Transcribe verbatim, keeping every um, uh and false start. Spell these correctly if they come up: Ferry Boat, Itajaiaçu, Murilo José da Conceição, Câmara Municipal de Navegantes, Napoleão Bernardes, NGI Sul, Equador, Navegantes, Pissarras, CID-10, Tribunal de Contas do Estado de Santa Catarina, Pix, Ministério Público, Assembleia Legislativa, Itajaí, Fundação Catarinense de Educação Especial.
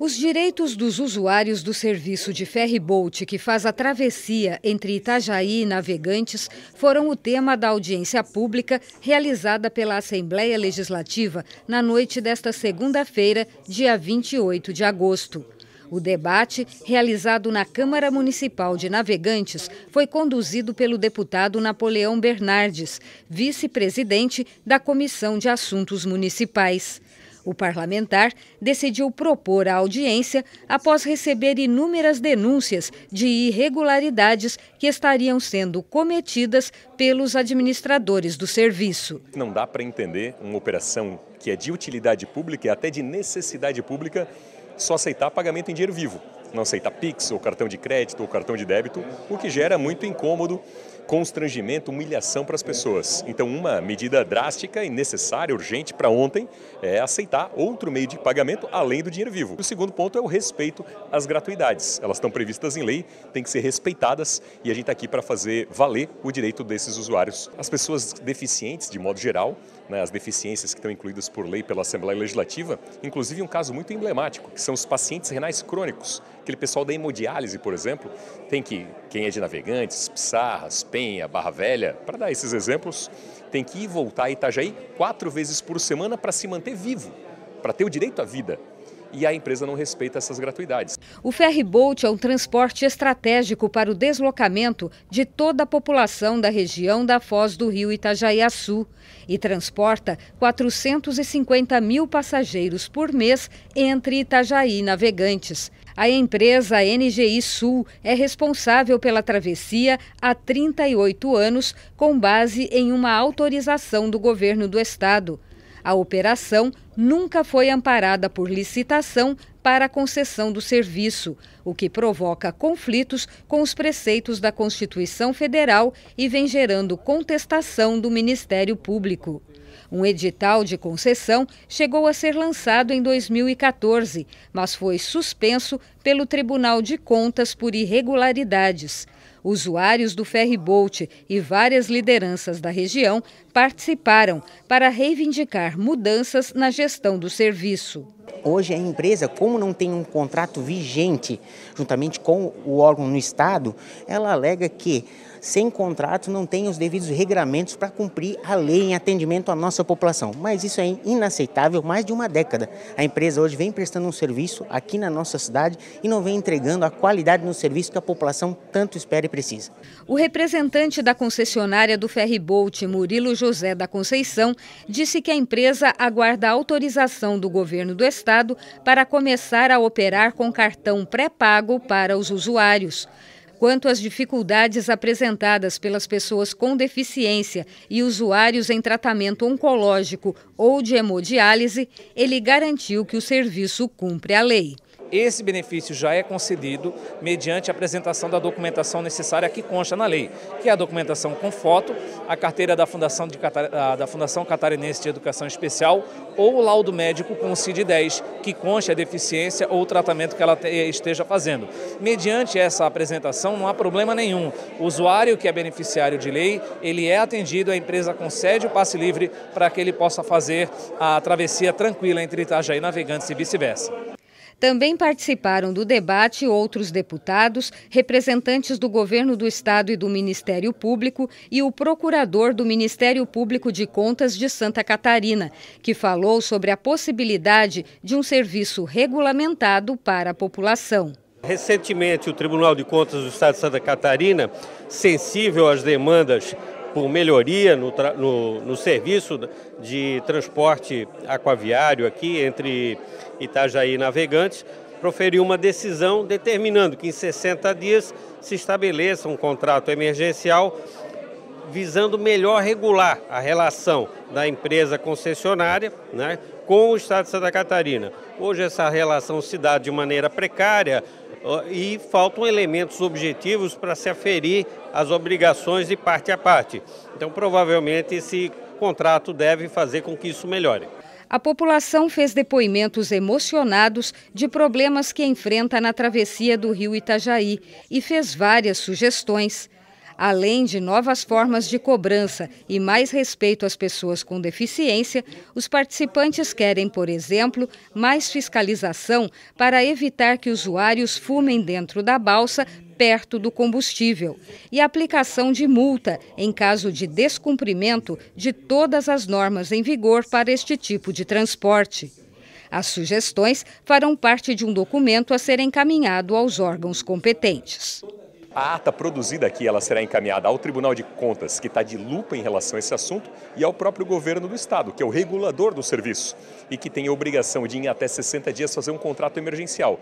Os direitos dos usuários do serviço de ferry-boat que faz a travessia entre Itajaí e Navegantes foram o tema da audiência pública realizada pela Assembleia Legislativa na noite desta segunda-feira, dia vinte e oito de agosto. O debate, realizado na Câmara Municipal de Navegantes, foi conduzido pelo deputado Napoleão Bernardes, vice-presidente da Comissão de Assuntos Municipais. O parlamentar decidiu propor a audiência após receber inúmeras denúncias de irregularidades que estariam sendo cometidas pelos administradores do serviço. Não dá para entender uma operação que é de utilidade pública e até de necessidade pública só aceitar pagamento em dinheiro vivo, não aceitar Pix ou cartão de crédito ou cartão de débito, o que gera muito incômodo, constrangimento, humilhação para as pessoas. Então, uma medida drástica e necessária, urgente para ontem, é aceitar outro meio de pagamento além do dinheiro vivo. O segundo ponto é o respeito às gratuidades. Elas estão previstas em lei, têm que ser respeitadas e a gente está aqui para fazer valer o direito desses usuários. As pessoas deficientes, de modo geral, né, as deficiências que estão incluídas por lei pela Assembleia Legislativa, inclusive um caso muito emblemático, que são os pacientes renais crônicos. Aquele pessoal da hemodiálise, por exemplo, tem que, quem é de Navegantes, Pissarras, Penha, Barra Velha, para dar esses exemplos, tem que ir voltar a Itajaí quatro vezes por semana para se manter vivo, para ter o direito à vida. E a empresa não respeita essas gratuidades. O ferry-boat é um transporte estratégico para o deslocamento de toda a população da região da foz do rio Itajaiaçu e transporta quatrocentos e cinquenta mil passageiros por mês entre Itajaí e Navegantes. A empresa N G I Sul é responsável pela travessia há trinta e oito anos, com base em uma autorização do governo do estado. A operação nunca foi amparada por licitação para a concessão do serviço, o que provoca conflitos com os preceitos da Constituição Federal e vem gerando contestação do Ministério Público. Um edital de concessão chegou a ser lançado em dois mil e quatorze, mas foi suspenso pelo Tribunal de Contas por irregularidades. Usuários do ferry-boat e várias lideranças da região participaram para reivindicar mudanças na gestão do serviço. Hoje a empresa, como não tem um contrato vigente juntamente com o órgão no estado, ela alega que sem contrato não tem os devidos regramentos para cumprir a lei em atendimento à nossa população. Mas isso é inaceitável, mais de uma década. A empresa hoje vem prestando um serviço aqui na nossa cidade e não vem entregando a qualidade no serviço que a população tanto espera e precisa. O representante da concessionária do ferry-boat, Murilo José da Conceição, disse que a empresa aguarda a autorização do governo do estado para começar a operar com cartão pré-pago para os usuários. Quanto às dificuldades apresentadas pelas pessoas com deficiência e usuários em tratamento oncológico ou de hemodiálise, ele garantiu que o serviço cumpre a lei. Esse benefício já é concedido mediante a apresentação da documentação necessária que consta na lei, que é a documentação com foto, a carteira da Fundação, de Catar... da Fundação Catarinense de Educação Especial ou o laudo médico com o C I D dez, que consta a deficiência ou o tratamento que ela esteja fazendo. Mediante essa apresentação não há problema nenhum. O usuário que é beneficiário de lei, ele é atendido, a empresa concede o passe livre para que ele possa fazer a travessia tranquila entre Itajaí e Navegantes e vice-versa. Também participaram do debate outros deputados, representantes do Governo do Estado e do Ministério Público e o procurador do Ministério Público de Contas de Santa Catarina, que falou sobre a possibilidade de um serviço regulamentado para a população. Recentemente, o Tribunal de Contas do Estado de Santa Catarina, sensível às demandas por melhoria no, no, no serviço de transporte aquaviário aqui entre Itajaí e Navegantes, proferiu uma decisão determinando que em sessenta dias se estabeleça um contrato emergencial visando melhor regular a relação da empresa concessionária, né, com o Estado de Santa Catarina. Hoje essa relação se dá de maneira precária e faltam elementos objetivos para se aferir as obrigações de parte a parte. Então, provavelmente, esse contrato deve fazer com que isso melhore. A população fez depoimentos emocionados de problemas que enfrenta na travessia do rio Itajaí e fez várias sugestões. Além de novas formas de cobrança e mais respeito às pessoas com deficiência, os participantes querem, por exemplo, mais fiscalização para evitar que usuários fumem dentro da balsa perto do combustível e aplicação de multa em caso de descumprimento de todas as normas em vigor para este tipo de transporte. As sugestões farão parte de um documento a ser encaminhado aos órgãos competentes. A ata produzida aqui, ela será encaminhada ao Tribunal de Contas, que está de lupa em relação a esse assunto, e ao próprio governo do Estado, que é o regulador do serviço e que tem a obrigação de, em até sessenta dias, fazer um contrato emergencial.